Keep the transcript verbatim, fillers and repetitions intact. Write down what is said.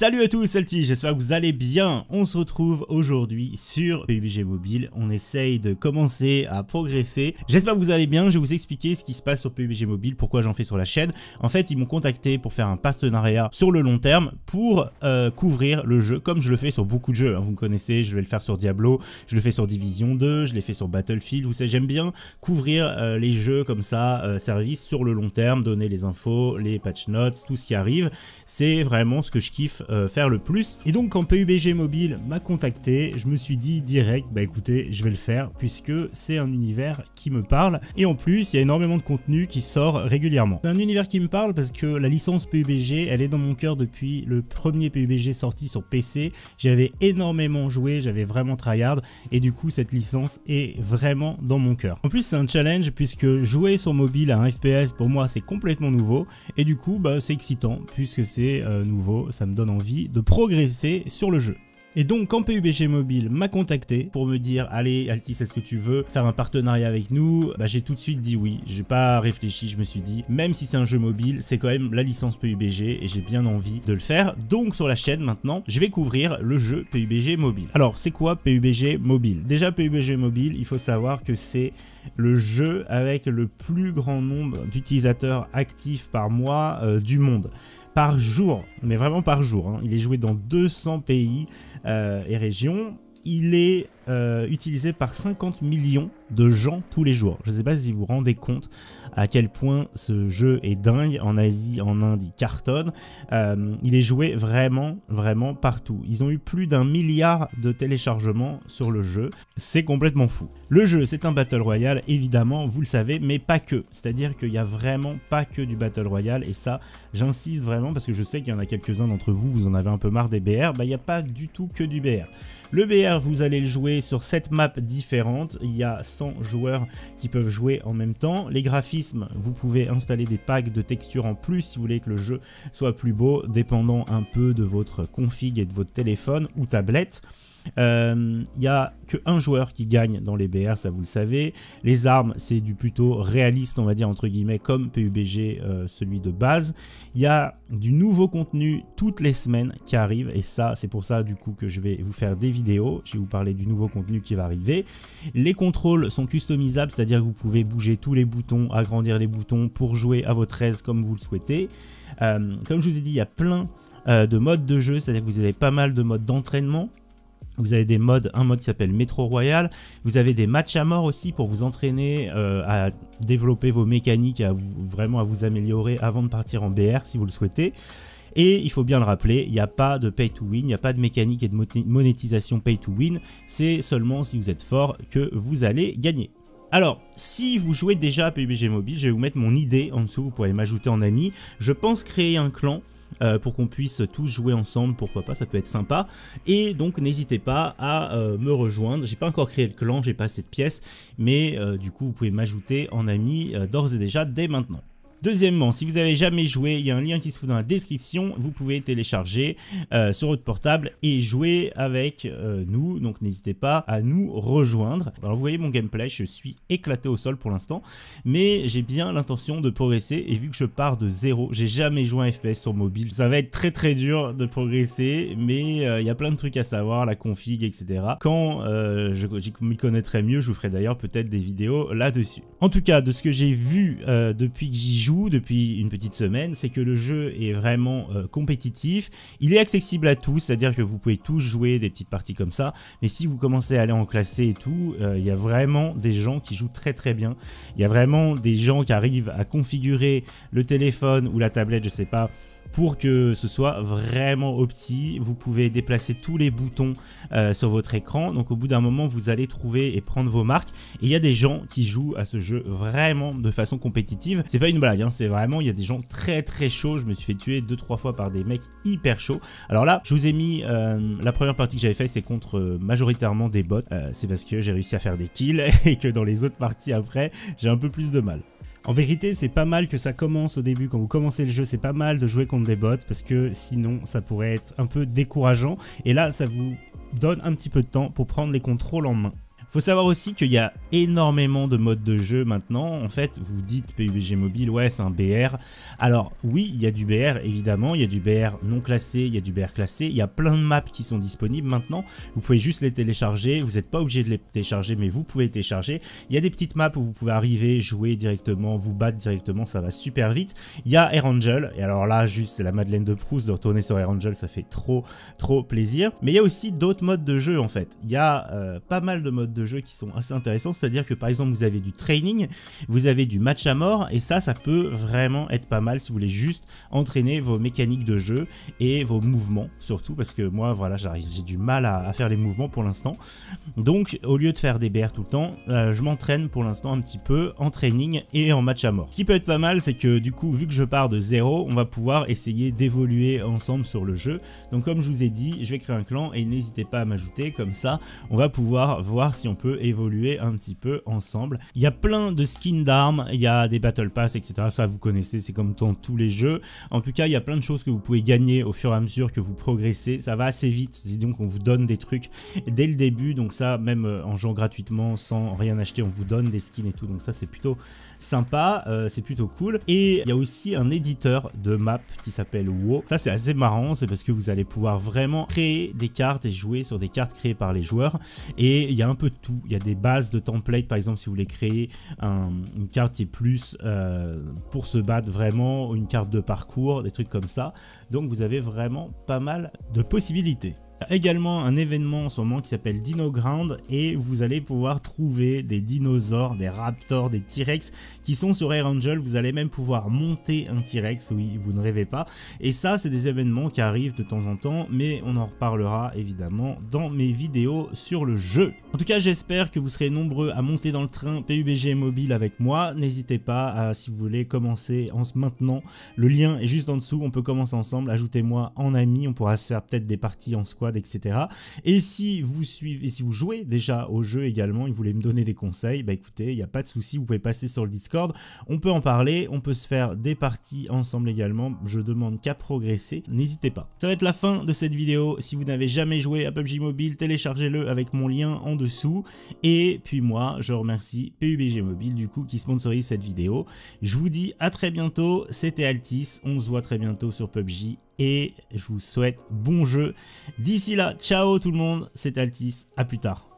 Salut à tous, c'est le Tige, j'espère que vous allez bien. On se retrouve aujourd'hui sur P U B G Mobile. On essaye de commencer à progresser. J'espère que vous allez bien. Je vais vous expliquer ce qui se passe sur P U B G Mobile, pourquoi j'en fais sur la chaîne. En fait, ils m'ont contacté pour faire un partenariat sur le long terme pour euh, couvrir le jeu, comme je le fais sur beaucoup de jeux. Hein. Vous me connaissez, je vais le faire sur Diablo, je le fais sur Division deux, je l'ai fait sur Battlefield. Vous savez, j'aime bien couvrir euh, les jeux comme ça, euh, service sur le long terme, donner les infos, les patch notes, tout ce qui arrive. C'est vraiment ce que je kiffe. Euh, faire le plus. Et donc quand P U B G Mobile m'a contacté, je me suis dit direct, bah écoutez, je vais le faire puisque c'est un univers qui me parle et en plus il y a énormément de contenu qui sort régulièrement. C'est un univers qui me parle parce que la licence P U B G, elle est dans mon cœur depuis le premier P U B G sorti sur P C. J'avais énormément joué, j'avais vraiment tryhard et du coup cette licence est vraiment dans mon cœur. En plus c'est un challenge puisque jouer sur mobile à un F P S pour moi c'est complètement nouveau et du coup bah c'est excitant puisque c'est euh, nouveau, ça me donne envie de progresser sur le jeu. Et donc quand P U B G Mobile m'a contacté pour me dire allez Altis, est-ce que tu veux faire un partenariat avec nous, bah j'ai tout de suite dit oui, j'ai pas réfléchi, je me suis dit même si c'est un jeu mobile, c'est quand même la licence P U B G et j'ai bien envie de le faire. Donc sur la chaîne maintenant, je vais couvrir le jeu P U B G Mobile. Alors c'est quoi P U B G Mobile? Déjà P U B G Mobile, il faut savoir que c'est le jeu avec le plus grand nombre d'utilisateurs actifs par mois euh, du monde. Par jour, mais vraiment par jour, hein. Il est joué dans deux cents pays euh, et régions. Il est euh, utilisé par cinquante millions de gens tous les jours. Je ne sais pas si vous vous rendez compte à quel point ce jeu est dingue. En Asie, en Inde, il cartonne. Euh, il est joué vraiment, vraiment partout. Ils ont eu plus d'un milliard de téléchargements sur le jeu. C'est complètement fou. Le jeu, c'est un Battle Royale, évidemment, vous le savez, mais pas que. C'est-à-dire qu'il n'y a vraiment pas que du Battle Royale. Et ça, j'insiste vraiment parce que je sais qu'il y en a quelques-uns d'entre vous, vous en avez un peu marre des B R. Bah, il n'y a pas du tout que du B R. Le B R, vous allez le jouer sur sept maps différentes. Il y a cent joueurs qui peuvent jouer en même temps. Les graphismes, vous pouvez installer des packs de textures en plus si vous voulez que le jeu soit plus beau, dépendant un peu de votre config et de votre téléphone ou tablette. Il n'y a que un joueur qui gagne dans les B R, ça vous le savez. Les armes, c'est du plutôt réaliste, on va dire entre guillemets, comme P U B G, euh, celui de base. Il y a du nouveau contenu toutes les semaines qui arrive et ça, c'est pour ça du coup que je vais vous faire des vidéos. Je vais vous parler du nouveau contenu qui va arriver. Les contrôles sont customisables, c'est-à-dire que vous pouvez bouger tous les boutons, agrandir les boutons pour jouer à votre aise comme vous le souhaitez. Euh, comme je vous ai dit, il y a plein euh, de modes de jeu, c'est-à-dire que vous avez pas mal de modes d'entraînement. Vous avez des modes, un mode qui s'appelle Metro Royale. Vous avez des matchs à mort aussi pour vous entraîner euh, à développer vos mécaniques, à vous, vraiment à vous améliorer avant de partir en B R si vous le souhaitez. Et il faut bien le rappeler, il n'y a pas de pay to win, il n'y a pas de mécanique et de monétisation pay to win. C'est seulement si vous êtes fort que vous allez gagner. Alors, si vous jouez déjà à P U B G Mobile, je vais vous mettre mon idée en dessous, vous pouvez m'ajouter en ami. Je pense créer un clan. Euh, pour qu'on puisse tous jouer ensemble, pourquoi pas, ça peut être sympa. Et donc n'hésitez pas à euh, me rejoindre. J'ai pas encore créé le clan, j'ai pas assez de pièces, mais euh, du coup vous pouvez m'ajouter en ami euh, d'ores et déjà dès maintenant. Deuxièmement, si vous n'avez jamais joué, il y a un lien qui se trouve dans la description, vous pouvez télécharger euh, sur votre portable et jouer avec euh, nous, donc n'hésitez pas à nous rejoindre. Alors vous voyez mon gameplay, je suis éclaté au sol pour l'instant, mais j'ai bien l'intention de progresser et vu que je pars de zéro, j'ai jamais joué un F P S sur mobile, ça va être très très dur de progresser, mais euh, il y a plein de trucs à savoir, la config, et cetera. Quand euh, je, je m'y connaîtrai mieux, je vous ferai d'ailleurs peut-être des vidéos là-dessus. En tout cas, de ce que j'ai vu euh, depuis que j'y joue, depuis une petite semaine, c'est que le jeu est vraiment euh, compétitif. Il est accessible à tous, c'est-à-dire que vous pouvez tous jouer des petites parties comme ça, mais si vous commencez à aller en classé et tout, il euh, y a vraiment des gens qui jouent très très bien. Il y a vraiment des gens qui arrivent à configurer le téléphone ou la tablette, je sais pas, pour que ce soit vraiment opti. Vous pouvez déplacer tous les boutons euh, sur votre écran, donc au bout d'un moment vous allez trouver et prendre vos marques. Et il y a des gens qui jouent à ce jeu vraiment de façon compétitive, c'est pas une blague hein, c'est vraiment, il y a des gens très très chauds. Je me suis fait tuer deux trois fois par des mecs hyper chauds. Alors là je vous ai mis euh, la première partie que j'avais fait, c'est contre euh, majoritairement des bots, euh, c'est parce que j'ai réussi à faire des kills et que dans les autres parties après j'ai un peu plus de mal. En vérité, c'est pas mal que ça commence au début, quand vous commencez le jeu, c'est pas mal de jouer contre des bots parce que sinon ça pourrait être un peu décourageant et là ça vous donne un petit peu de temps pour prendre les contrôles en main. Faut savoir aussi qu'il y a énormément de modes de jeu maintenant. En fait, vous dites P U B G Mobile, ouais, c'est un B R. Alors oui, il y a du B R évidemment, il y a du B R non classé, il y a du B R classé, il y a plein de maps qui sont disponibles maintenant. Vous pouvez juste les télécharger, vous n'êtes pas obligé de les télécharger, mais vous pouvez les télécharger. Il y a des petites maps où vous pouvez arriver, jouer directement, vous battre directement, ça va super vite. Il y a Erangel, et alors là, juste, c'est la Madeleine de Proust de retourner sur Erangel, ça fait trop, trop plaisir. Mais il y a aussi d'autres modes de jeu en fait. Il y a euh, pas mal de modes de jeu qui sont assez intéressants, c'est-à-dire que par exemple, vous avez du training, vous avez du match à mort, et ça, ça peut vraiment être pas mal si vous voulez juste entraîner vos mécaniques de jeu et vos mouvements, surtout parce que moi, voilà, j'arrive, j'ai du mal à, à faire les mouvements pour l'instant. Donc, au lieu de faire des B R tout le temps, euh, je m'entraîne pour l'instant un petit peu en training et en match à mort. Ce qui peut être pas mal, c'est que du coup, vu que je pars de zéro, on va pouvoir essayer d'évoluer ensemble sur le jeu. Donc, comme je vous ai dit, je vais créer un clan et n'hésitez pas à m'ajouter, comme ça, on va pouvoir voir si on peut évoluer un petit peu ensemble. Il y a plein de skins d'armes, il y a des battle pass, et cetera. Ça, vous connaissez, c'est comme dans tous les jeux. En tout cas, il y a plein de choses que vous pouvez gagner au fur et à mesure que vous progressez. Ça va assez vite, donc on vous donne des trucs dès le début. Donc ça, même en jouant gratuitement, sans rien acheter, on vous donne des skins et tout. Donc ça, c'est plutôt sympa, euh, c'est plutôt cool. Et il y a aussi un éditeur de map qui s'appelle WoW. Ça, c'est assez marrant, c'est parce que vous allez pouvoir vraiment créer des cartes et jouer sur des cartes créées par les joueurs. Et il y a un peu de tout. Il y a des bases de templates, par exemple, si vous voulez créer un, une carte qui est plus euh, pour se battre vraiment, une carte de parcours, des trucs comme ça. Donc vous avez vraiment pas mal de possibilités. Il y a également un événement en ce moment qui s'appelle Dino Ground et vous allez pouvoir trouver des dinosaures, des raptors, des T-Rex qui sont sur Erangel. Vous allez même pouvoir monter un T-Rex, oui, vous ne rêvez pas. Et ça, c'est des événements qui arrivent de temps en temps, mais on en reparlera évidemment dans mes vidéos sur le jeu. En tout cas, j'espère que vous serez nombreux à monter dans le train P U B G Mobile avec moi. N'hésitez pas à, si vous voulez, commencer en maintenant. Le lien est juste en dessous, on peut commencer ensemble. Ajoutez-moi en ami, on pourra se faire peut-être des parties en squad, et cetera. Et si vous suivez, et si vous jouez déjà au jeu également, et vous voulez me donner des conseils, bah écoutez, il n'y a pas de souci, vous pouvez passer sur le Discord, on peut en parler, on peut se faire des parties ensemble également, je demande qu'à progresser, n'hésitez pas. Ça va être la fin de cette vidéo, si vous n'avez jamais joué à P U B G Mobile, téléchargez-le avec mon lien en dessous, et puis moi, je remercie P U B G Mobile du coup qui sponsorise cette vidéo. Je vous dis à très bientôt, c'était Altis, on se voit très bientôt sur P U B G, et je vous souhaite bon jeu. D'ici là, ciao tout le monde, c'est Altis, à plus tard.